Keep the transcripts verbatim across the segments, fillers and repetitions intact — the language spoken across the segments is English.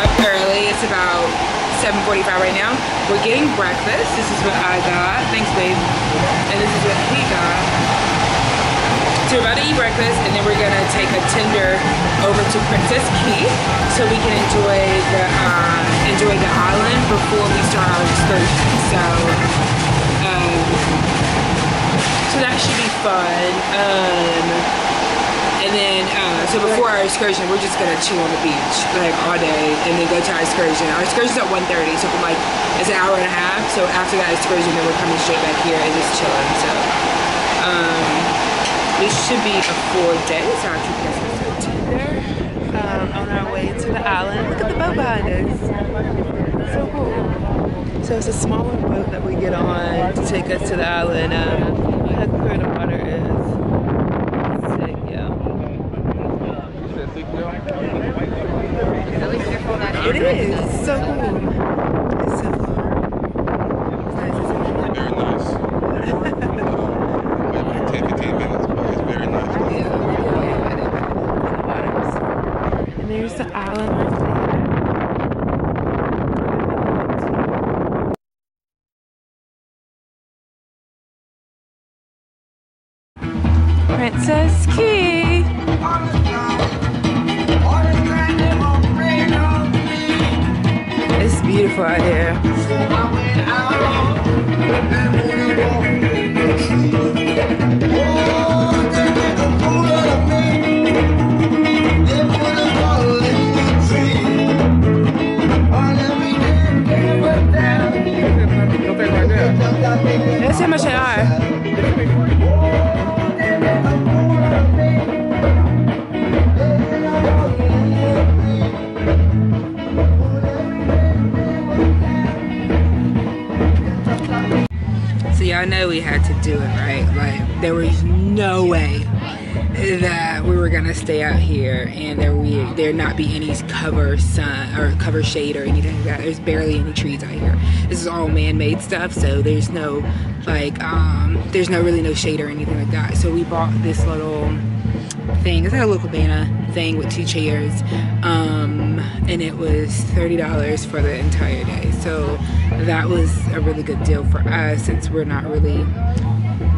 up early. It's about seven forty-five right now. We're getting breakfast. This is what I got. Thanks, babe. And this is what he got. So we're about to eat breakfast, and then we're gonna take a Tinder over to Princess Cays so we can enjoy the um, enjoy the island before we start our excursion. So, um, so that should be fun. Um, And then, uh, so before our excursion, we're just gonna chill on the beach, like, all day, and then go to our excursion. Our excursion's at one thirty, so from, like, it's an hour and a half, so after that excursion, then we're coming straight back here and just chilling, so. Um, this should be a full day, so I'll keep you guys posted. Um, on our way to the island. Look at the boat behind us. So cool. So it's a smaller boat that we get on to take us to the island. Um, how clear the water is. It is. It's so cool. It's so fun. Very nice. It might take fifteen minutes, but it's very nice. Yeah. And there's the island right there. Princess Cays. Beautiful out here. Let's see how much they are. I know we had to do it, right? Like, there was no way that we were gonna stay out here and there we there not be any cover sun or cover shade or anything like that. There's barely any trees out here. This is all man-made stuff, so there's no like um there's no really no shade or anything like that. So we bought this little thing. It's like a little cabana thing with two chairs, um and it was thirty dollars for the entire day. So that was a really good deal for us, since we're not really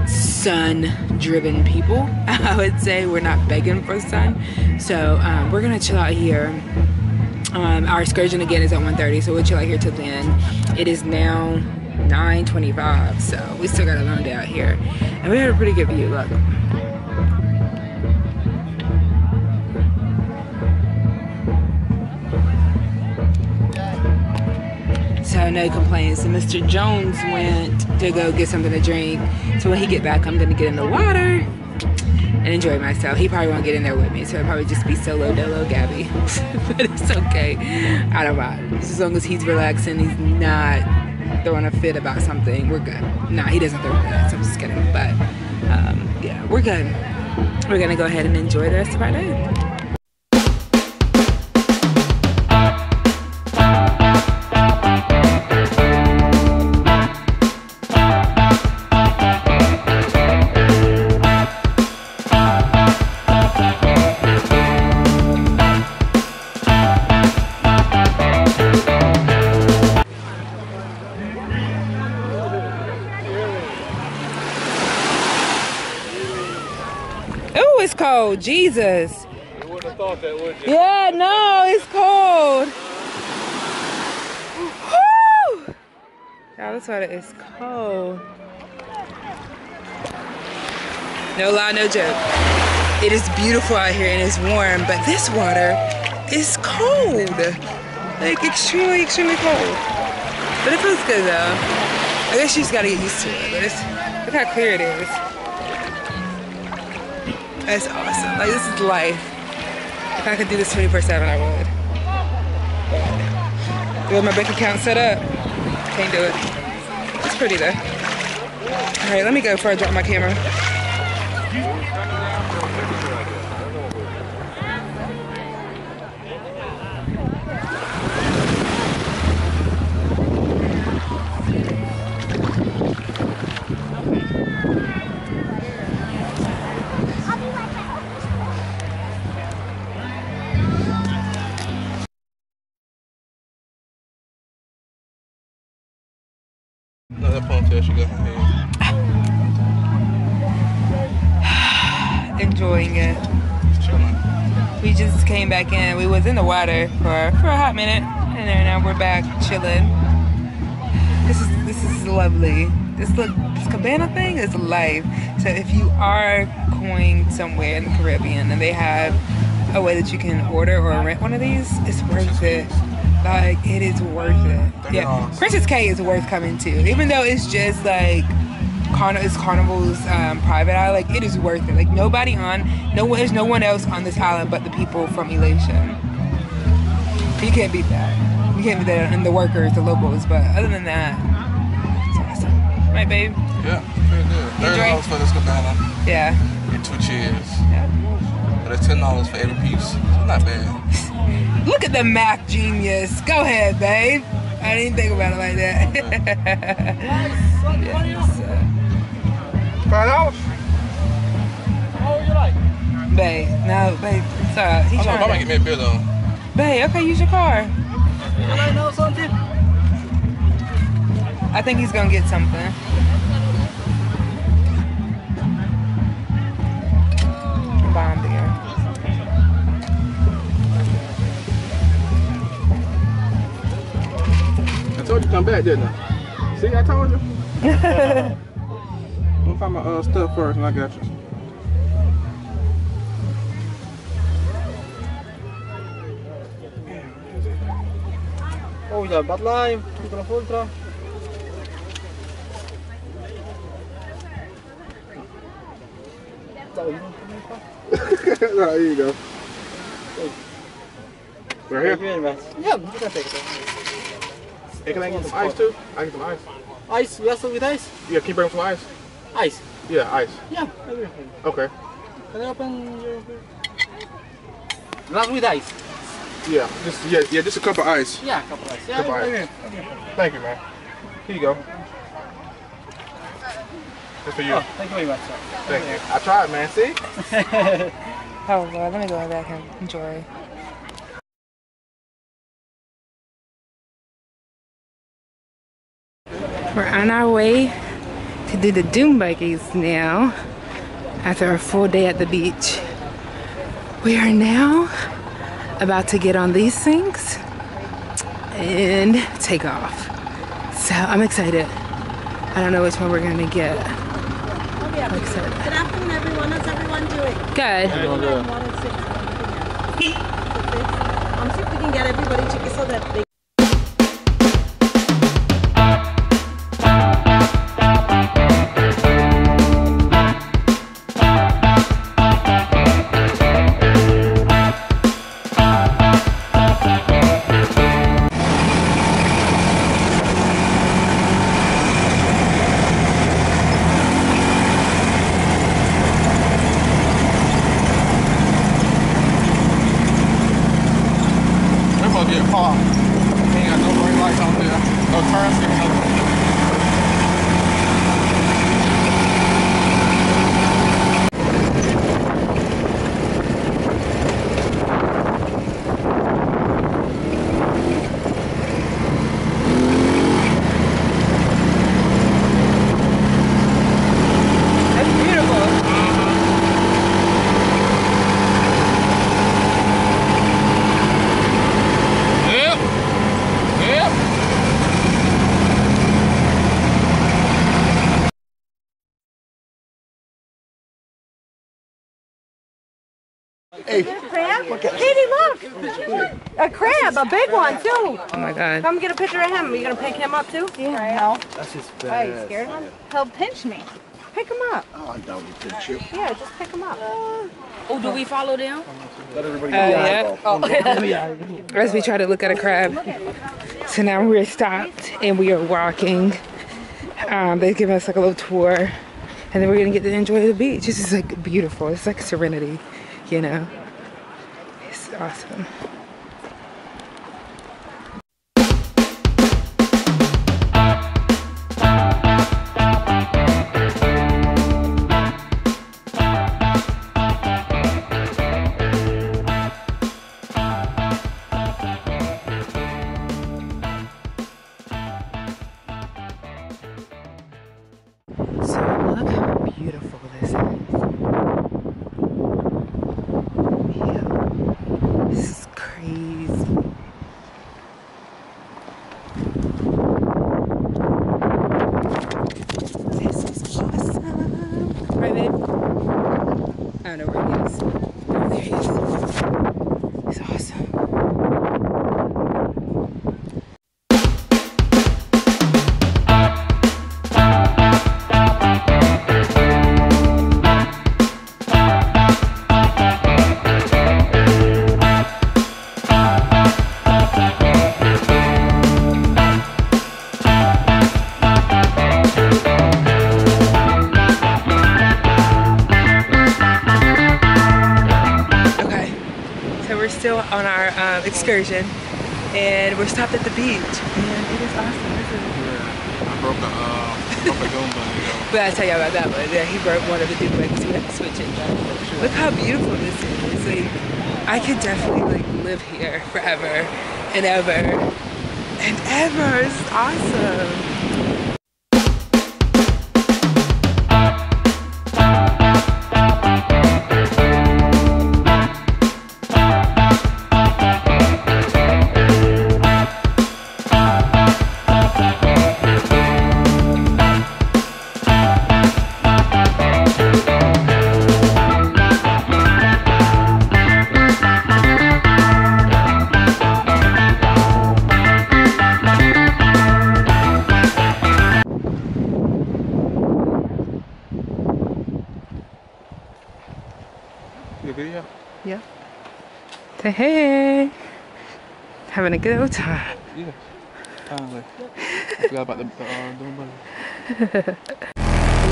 sun driven people. I would say we're not begging for sun, so um we're gonna chill out here. Um our excursion again is at one thirty, so we'll chill out here till then. It is now nine twenty-five, so we still got a long day out here, and we had a pretty good view. Look. So no complaints. And Mister Jones went to go get something to drink. So when he get back, I'm gonna get in the water and enjoy myself. He probably won't get in there with me, so it'll probably just be solo dolo Gabby. But it's okay. I don't mind. As long as he's relaxing, he's not throwing a fit about something, we're good. Nah, he doesn't throw fits, I'm just kidding. But um, yeah, we're good. We're gonna go ahead and enjoy the rest of our day. It's cold, Jesus. You wouldn't have thought that, would you? Yeah, no, it's cold. Woo! That was what it is, cold. No lie, no joke. It is beautiful out here and it's warm, but this water is cold. Like, extremely, extremely cold. But it feels good, though. I guess you just gotta get used to it. But it's, look how clear it is. That's awesome. Like, this is life. If I could do this twenty-four seven, I would. With my bank account set up, can't do it. It's pretty though. All right, let me go before I drop my camera. that you got from here? Enjoying it. Just chilling. We just came back in. We was in the water for for a hot minute, and then now we're back chilling. This is this is lovely. This look, this cabana thing is life. So if you are going somewhere in the Caribbean and they have a way that you can order or rent one of these, it's worth it. Like, it is worth it. Yeah, Princess Cays is worth coming to, even though it's just like Carn it's Carnival's um, private island. Like, it is worth it. Like, nobody on, no one, there's no one else on this island but the people from Elation. You can't beat that. You can't beat that, and the workers, the locals. But other than that, it's awesome. Right, babe? Yeah, pretty good. thirty dollars for this cabana. Yeah. And two chairs. Yeah. But it's ten dollars for every piece. It's not bad. Look at the math genius. Go ahead, babe. I didn't think about it like that. Yes. Five dollars? How would you like? Babe, no, babe. It's alright. He's trying. I'm gonna get me a bill though. Babe, okay, use your car. Can I know something? I think he's gonna get something. Bomb there. I told you to come back, didn't I? See, I told you. I'm gonna find my uh, stuff first and I got you. Oh, yeah, bad lime, ultra. There you go. We're here. Yeah, you can take it. Hey, can I get some ice too? I get some ice. Ice? You have some with ice? Yeah, can you bring some ice? Ice? Yeah, ice. Yeah, everything. Okay. Can I open your... Not with ice? Yeah, just, yeah, yeah, just a cup of ice. Yeah, a cup of ice. Yeah, cup of ice. Okay. Thank you, man. Here you go. That's for you. Oh, thank you very much, sir. Thank you. I tried, man. See? Oh, Lord. Let me go back and enjoy. We're on our way to do the dune buggies now after a full day at the beach. We are now about to get on these things and take off. So I'm excited. I don't know which one we're going to get. Good afternoon, everyone. How's everyone doing? Good. I'm sick. We can get everybody chicken so that they. Hey. Crab? Katie, look! A crab, a big one, too! Oh my god. Come get a picture of him. Are you going to pick him up, too? Yeah. No. That's his best. Why, are you scared of him? He'll pinch me. Pick him up. Oh, I don't need to pinch you. Yeah, just pick him up. Oh, do we follow them? Let everybody uh, yeah. Oh. As we try to look at a crab. So now we're stopped, and we are walking. Um, they give us like a little tour, and then we're going to get to enjoy the beach. This is like beautiful. It's like serenity. You know, it's awesome. excursion, and we're stopped at the beach, and it is awesome, isn't it? Yeah, I broke the, uh, broke the goon bun, you know. But I tell you about that one, yeah, he broke one of the goon buns, so we have to switch it up. Sure. Look how beautiful this is. Like, I could definitely, like, live here forever and ever and ever. It's awesome. Video? Yeah. Say hey! Having a good old time. Yeah. Finally. I forgot about the uh, dune buggy.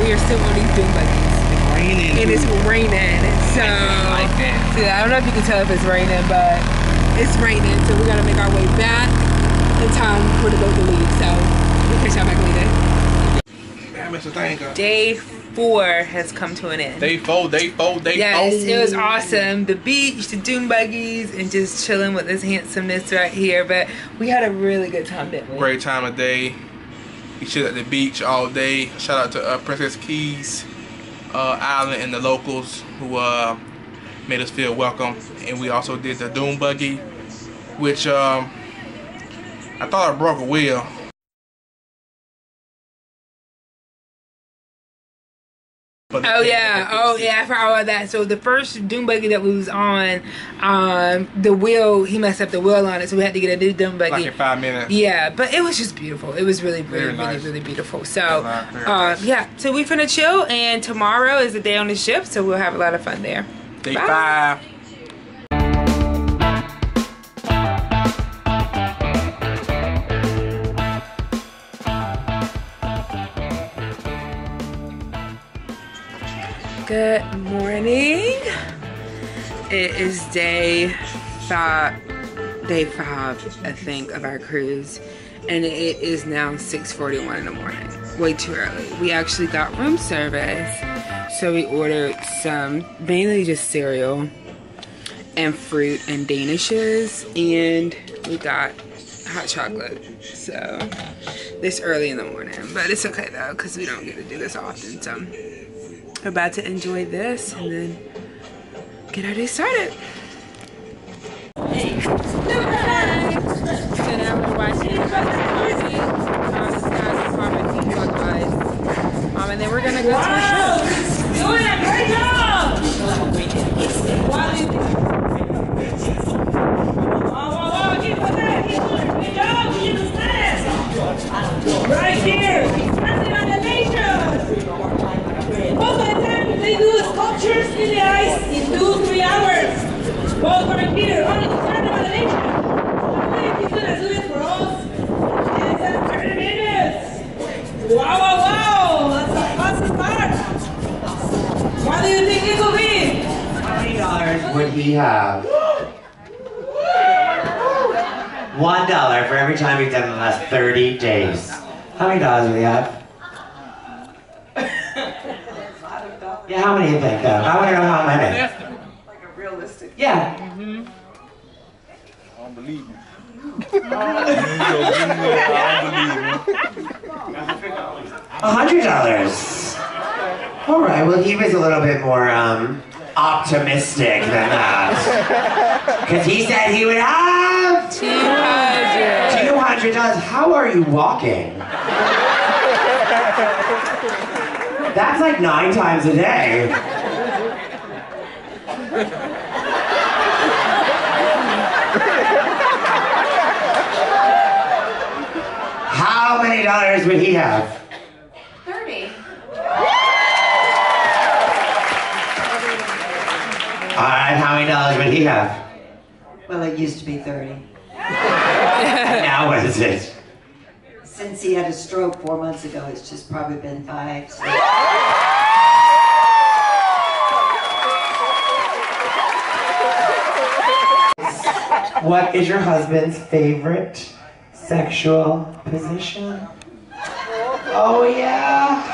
We are still on these dune buggies. It's raining. And it's raining. So, like that. So I don't know if you can tell if it's raining, but it's raining. So we're going to make our way back in time for the boat to leave. So we'll catch y'all back later. Day four has come to an end. Day four, day four, day four. Yes, oh. It was awesome. The beach, the dune buggies, and just chilling with this handsomeness right here. But we had a really good time, didn't we? Great time of day. We chilled at the beach all day. Shout out to uh, Princess Cays uh, Island and the locals who uh, made us feel welcome. And we also did the dune buggy, which um, I thought I broke a wheel. Oh yeah, oh yeah, I forgot all that. So the first dune buggy that we was on, um, the wheel, he messed up the wheel on it, so we had to get a new dune buggy. Like in five minutes. Yeah, but it was just beautiful. It was really, really, really, nice. really, really beautiful. So, uh, yeah, so we finna chill, and tomorrow is the day on the ship, so we'll have a lot of fun there. Day Bye. five. Good morning. It is day five, day five, I think, of our cruise, and it is now six forty-one in the morning. Way too early. We actually got room service, so we ordered some, mainly just cereal and fruit and danishes, and we got hot chocolate. So this early in the morning, but it's okay though, because we don't get to do this often. So. We're about to enjoy this and then get our day started. Hey. So now we're watching um, and then we're gonna go wow. to the show. Doing a great job! Right here! That's the most of the time they do sculptures in the ice in two, three hours. Both right here, only the Carnival Elation. I believe he's gonna do it for us. And that's thirty minutes. Wow, wow, wow, that's a fast start. What do you think it will be? How many dollars would we have? One dollar for every time we've done in the last thirty days. How many dollars do we have? Yeah, how many you think though? I want to know how many. Like a realistic. Yeah. Mm-hmm. I don't believe you. I don't believe you. A hundred dollars. All right. Well, he was a little bit more um, optimistic than that, because he said he would have two hundred. Two hundred dollars. How are you walking? That's like nine times a day. How many dollars would he have? Thirty. All right, how many dollars would he have? Well, it used to be thirty. Now what is it? Since he had a stroke four months ago, it's just probably been five. So. What is your husband's favorite sexual position? Oh yeah.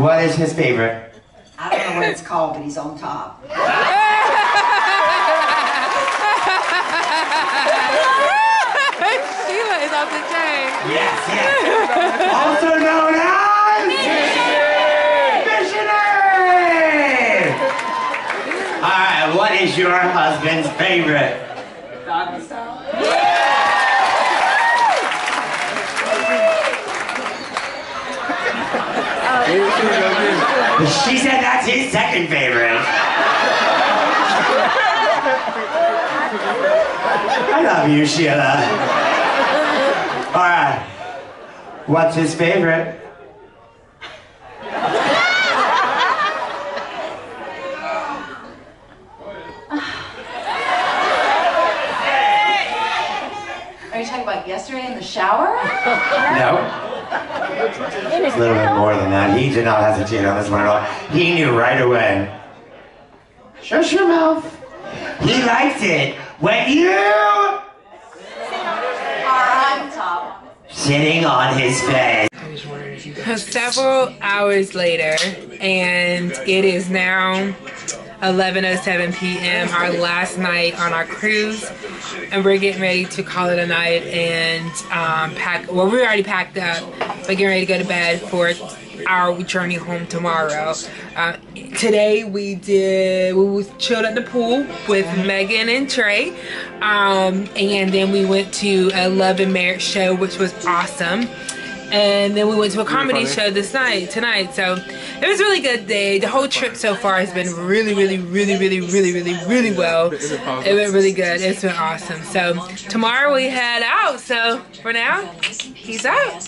What is his favorite? I don't know what it's called, but he's on top. Sheila is off the chain. Yes, yes. Also known as Missionary. Missionary. All right. What is your husband's favorite? Doggy style. She said that's his second favorite. I love you, Sheila. All right. What's his favorite? Are you talking about yesterday in the shower? No. A little bit more than that. He did not hesitate on this one at all. He knew right away. Shut your mouth. He likes it when you are on top, sitting on his face. Several hours later, and it is now eleven oh seven p m Our last night on our cruise, and we're getting ready to call it a night and um, pack. Well, we already packed up, but getting ready to go to bed for our journey home tomorrow. Uh, today we did. We chilled at the pool with Megan and Trey, um, and then we went to a Love and Marriage show, which was awesome. And then we went to a comedy show this night, tonight. So it was a really good day. The whole trip so far has been really, really, really, really, really, really, really well. It went really good. It's been awesome. So tomorrow we head out. So for now, peace out.